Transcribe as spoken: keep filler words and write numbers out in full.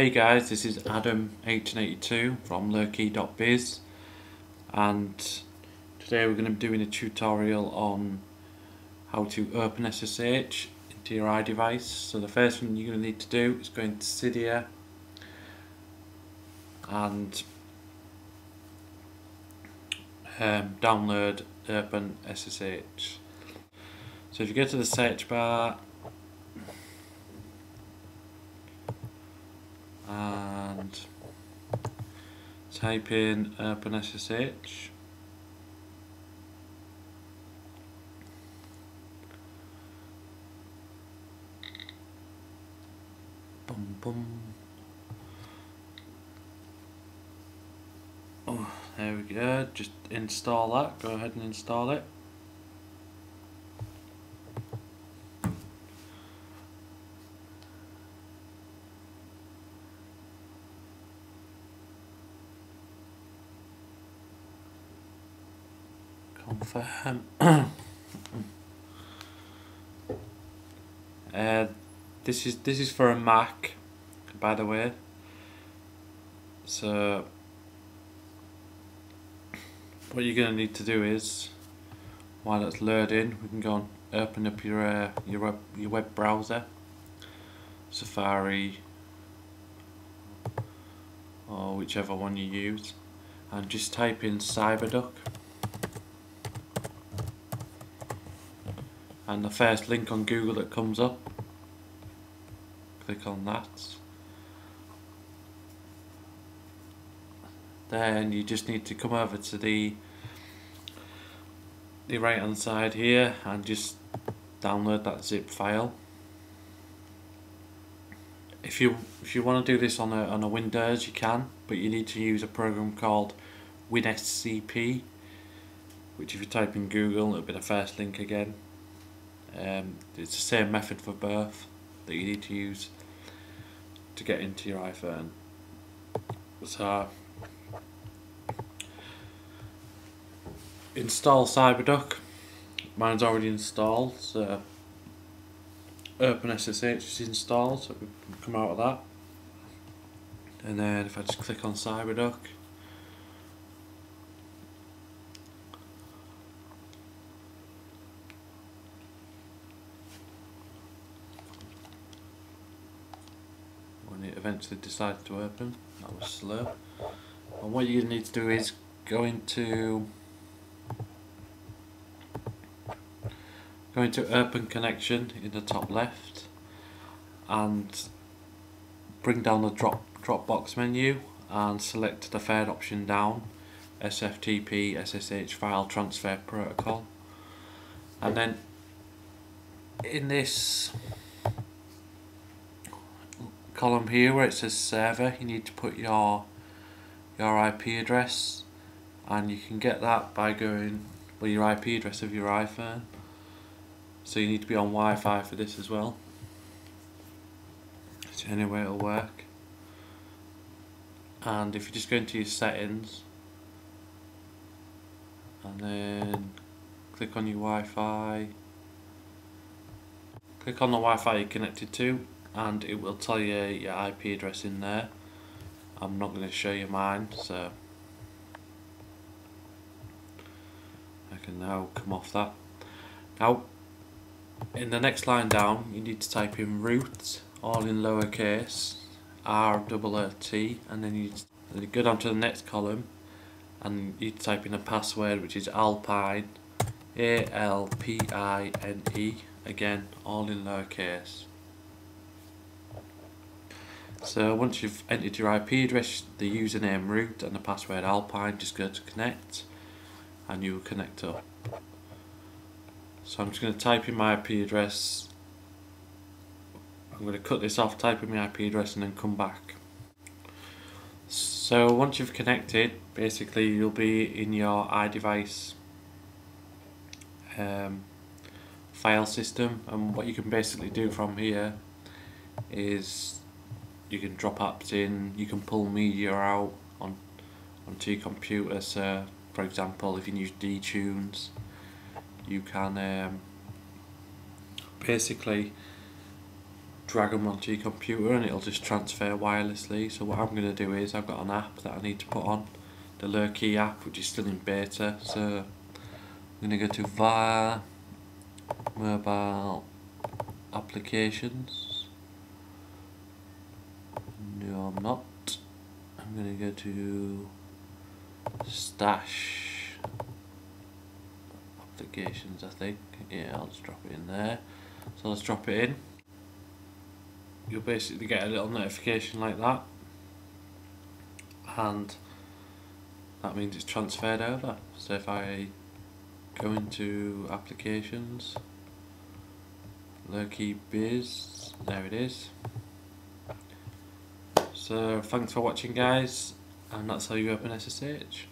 Hey guys, this is Adam eighteen eighty-two from low key dot biz, and today we're going to be doing a tutorial on how to OpenSSH into your iDevice. So the first thing you're going to need to do is go into Cydia and um, download OpenSSH. So if you go to the search bar and type in OpenSSH, boom boom. Oh, there we go. Just install that. Go ahead and install it. uh, this is this is for a Mac, by the way. So what you're gonna need to do is, while it's loading, we can go and open up your uh, your web, your web browser, Safari, or whichever one you use, and just type in Cyberduck. And the first link on Google that comes up, click on that. Then you just need to come over to the the right hand side here and just download that zip file. If you if you want to do this on a on a Windows, you can, but you need to use a program called WinSCP, which if you type in Google, it'll be the first link again. Um, it's the same method for both that you need to use to get into your iPhone. So install Cyberduck. Mine's already installed, so OpenSSH is installed, so we can come out of that. And then if I just click on Cyberduck, it eventually decided to open. That was slow. And what you need to do is go into go into open connection in the top left and bring down the drop drop box menu and select the third option down, S F T P S S H file transfer protocol. And then in this column here where it says server, you need to put your your I P address, and you can get that by going with your I P address of your iPhone. So you need to be on Wi-Fi for this as well. So anyway, it'll work. And if you just go into your settings and then click on your Wi-Fi, click on the Wi-Fi you're connected to, and it will tell you your I P address in there. I'm not going to show you mine, so I can now come off that. Now in the next line down, you need to type in root, all in lowercase, R O O T, and then you, then you go down to the next column and you type in a password, which is Alpine, A L P I N E, again all in lowercase. So once you've entered your I P address, the username root and the password Alpine, just go to connect and you will connect up. So I'm just going to type in my I P address. I'm going to cut this off, type in my I P address and then come back. So once you've connected, basically you'll be in your iDevice um, file system, and what you can basically do from here is you can drop apps in, you can pull media out on onto your computer. So for example, if you use dTunes, you can um, basically drag them onto your computer and it'll just transfer wirelessly. So what I'm going to do is I've got an app that I need to put on, the low-key app, which is still in beta. So I'm going to go to via mobile applications. No, I'm not. I'm going to go to stash applications, I think. Yeah, I'll just drop it in there. So let's drop it in. You'll basically get a little notification like that, and that means it's transferred over. So if I go into applications, low-key.biz, there it is. So thanks for watching, guys, and that's how you open S S H.